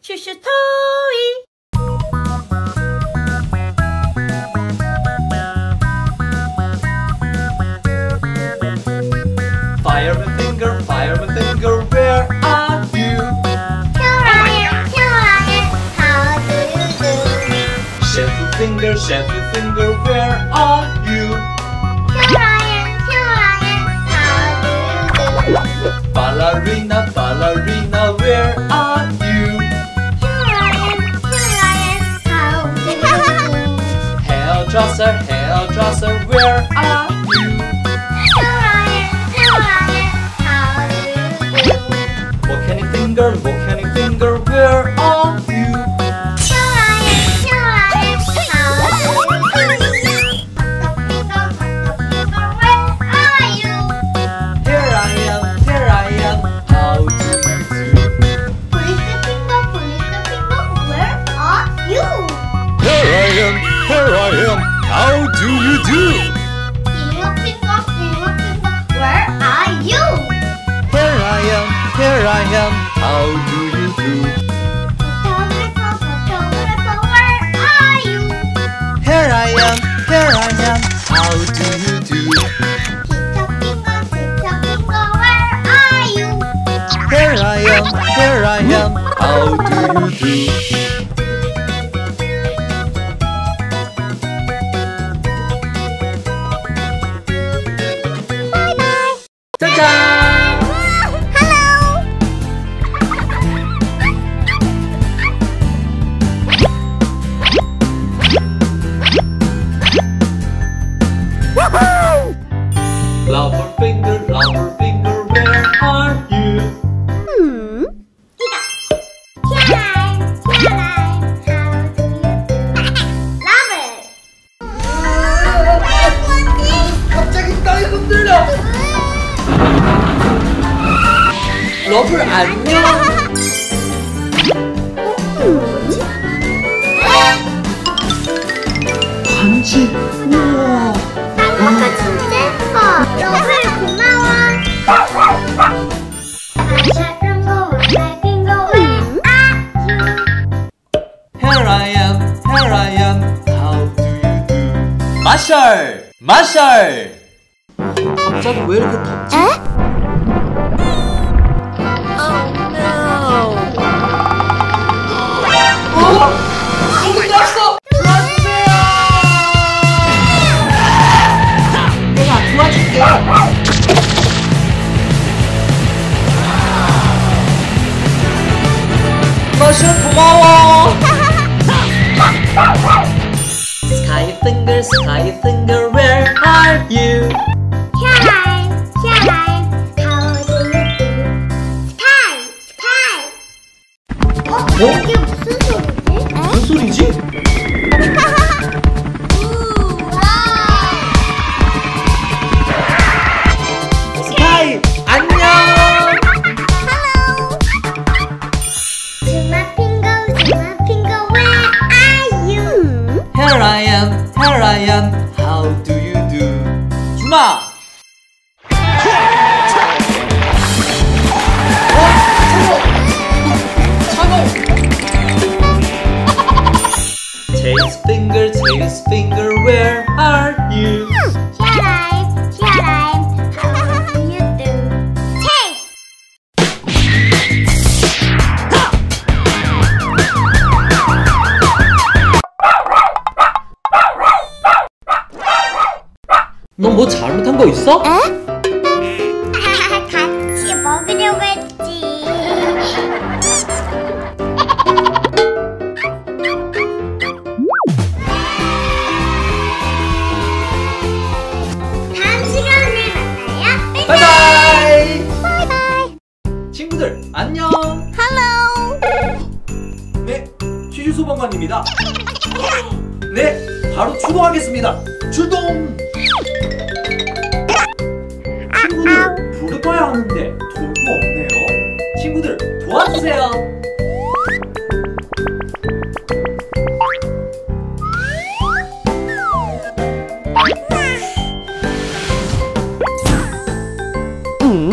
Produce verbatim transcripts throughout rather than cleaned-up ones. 슈슈 토이 Fireman finger, fireman finger, where are you? Here I am, here I am, how do you do? Shadow finger, shadow finger, where are you? Here I am, here I am, how do you do? Ballerina, ballerina, where are you? Hairdresser, hairdresser, where are you? Here I am, here I am, how do you do? Volcanic finger, volcanic finger, where are you? Here I am, here I am, how do you do? Hot dog finger, hot dog finger, where are you? Here I am, here I am, how do you do? Police finger, police finger, where are you? Here I am, here I am. How do you do? Little finger, little finger, where are you? Here I am, here I am, how do you do? Photographer, photographer, where are you? Here I am, here I am, how do you do? Teacher finger, teacher finger, where are you? Here I am, here I am, how do you do? Lover finger, lover finger, where are you? Hmm. Here I am, here I am, how do you do? Lover. 갑자기 땅이 흔들려. Lover 안녕. 뭐지? 반지. 우와. 땅콩 진짜 예뻐. 마샬! 마샬! 갑자기 왜 이렇게 덥지? 에? Oh no! 어? 소문 났어! 도와주세요! 내가 도와줄게! 마샬 고마워! Sky finger, sky finger, where are you? Here I am, here I am, how do you do? Sky, sky. 어? 이게 무슨 소리지? 무슨 소리지? Sky, 안녕. Hello. 주마 핑거, 주마 핑거, where are you? Here I am. Here I am, how do you do? 주마! Tails finger, tails finger, where are you? Here I am, here I am, how do you do? 넌 뭐 잘못한 거 있어? 에? 같이 먹으려고 했지. 다음 시간에 만나요. 바이바이. 바이바이. 친구들 안녕. 헬로. 네, 슈슈 소방관입니다. 네, 바로 출동하겠습니다. 출동. 친구들 부르봐야 하는데 도구가 없네요. 친구들 도와주세요. 응?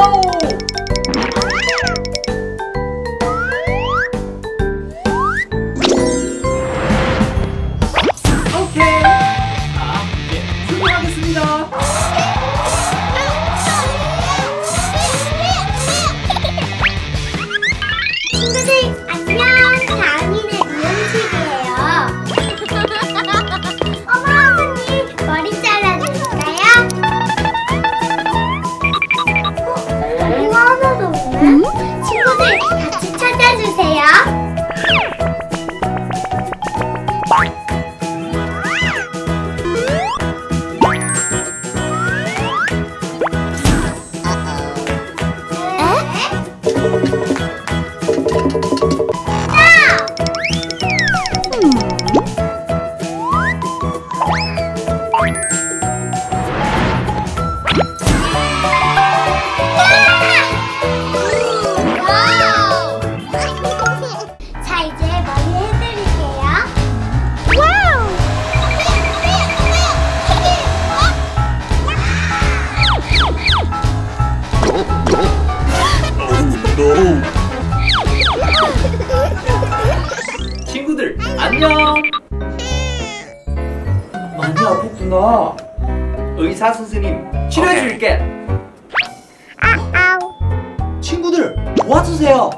고마워. 오케이. 아, 예. 출발하겠습니다. 친구들 안녕. 다은이는 미용실이에요. 어머 언니 머리 잘라줄까요? 어? 이거 하나도 없네. 친구들 같이 찾아주세요. 친구들 안녕. 많이 아팠구나. 의사 선생님 치료해줄게. 친구들 도와주세요.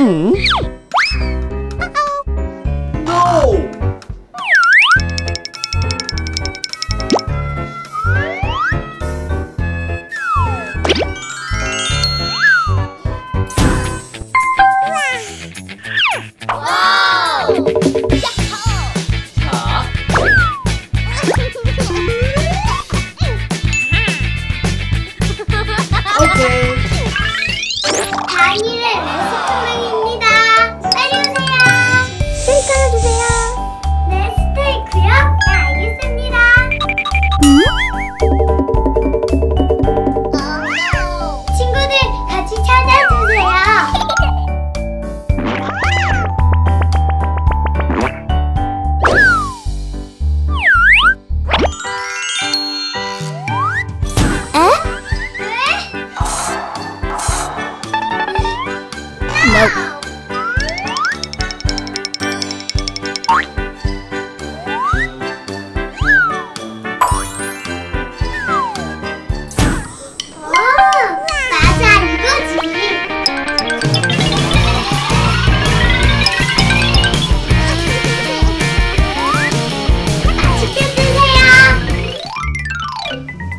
응?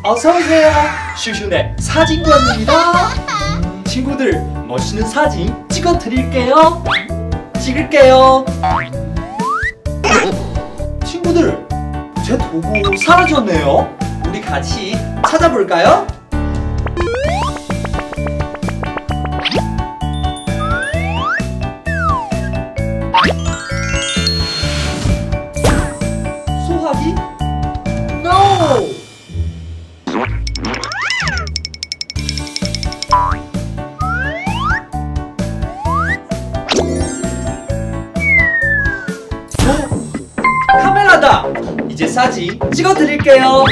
어서오세요. 슈슈네 사진관입니다. 친구들 멋있는 사진 찍어드릴게요. 찍을게요. 친구들 제 도구 사라졌네요. 우리 같이 찾아볼까요? 소화기? No! 이제 사진 찍어드릴게요.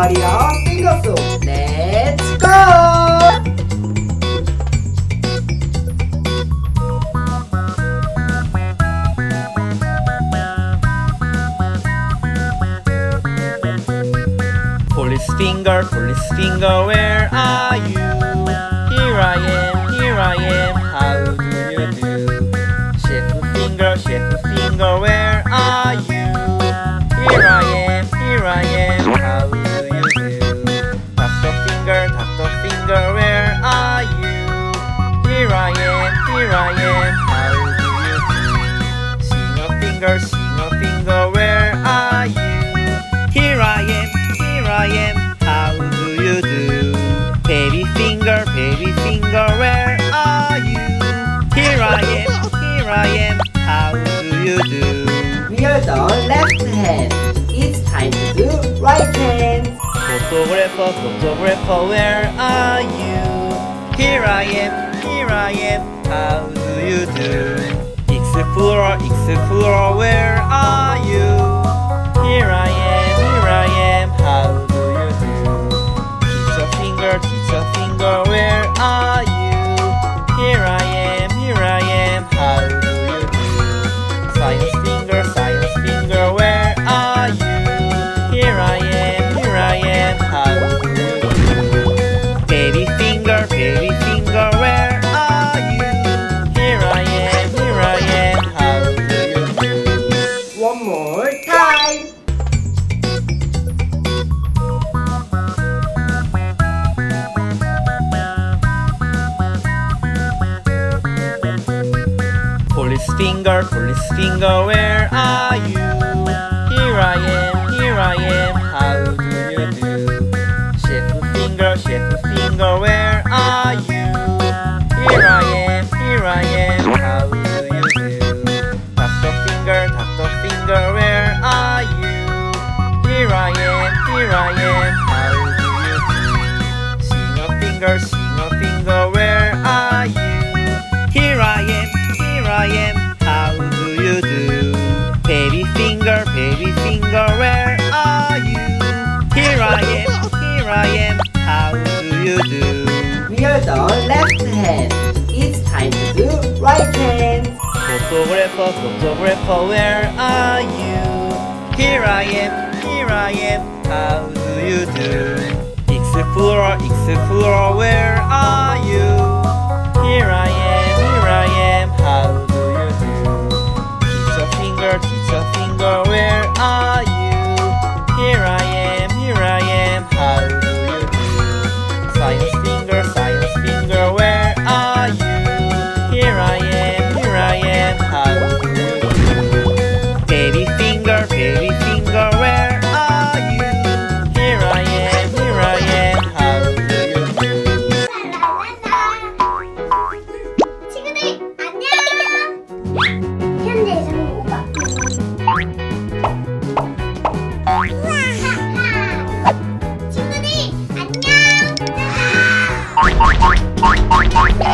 말이야. 생겼어. 렛츠 고! Police finger, police finger, where are you? Here I am, here I am, how do you do? Shape a finger, shape a finger, where are you? Here I am, here I am, how do you do? Doctor finger, doctor finger, where are you? Here I am, here I am, how do you do? Single finger, single finger, where are you? Here I am, here I am, how do you do? Baby finger, baby finger, where are you? Here I am, here I am, how do you do? Here's the left hand. It's time to do right hand. Photographer, photographer, where are you? Here I am, here I am, how do you do? Explorer, explorer, where are you? Here I am, here I am, how do you do? Teacher finger, teacher finger, where are you? Here I am, here I am, how do you do? Science finger, science finger, where are you? Here I am, here I am, how do you do? Baby finger, baby finger, where are you? Here I am, here I am, how do you do? One more time! Police finger, police finger, where are you? Here I am, here I am, how do you do? Shape finger, shape finger, where are you? Here I am, here I am, how do you do? Doctor finger, doctor finger, where are you? Here I am, here I am, how do you do? Single finger, single finger, where are you? Here I am, I am, how do you do? Baby finger, baby finger, where are you? Here I am, here I am, how do you do? Here's the left hand. It's time to do right hand. Photographer, photographer, where are you? Here I am, here I am, how do you do? Explorer, explorer, where are you? Here I am, here I am, how do Teacher finger, where are you? Here I am, here I am, how do you do? Science finger, science finger, where are you? Here I am, here I am, how do you do? Baby finger, baby finger, where are you? Here I am, here I am, how do you do? 친구들, 안녕! 현재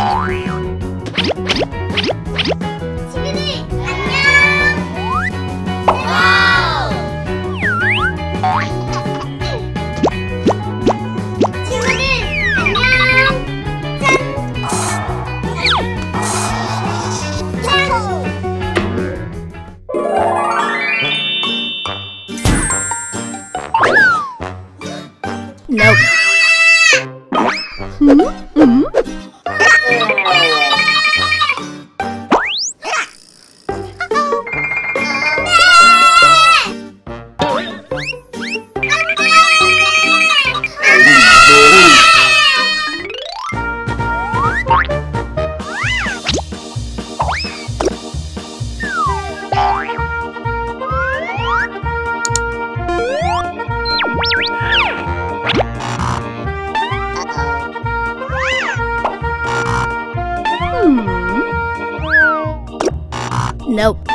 Nope. Hmm? Hmm? Nope.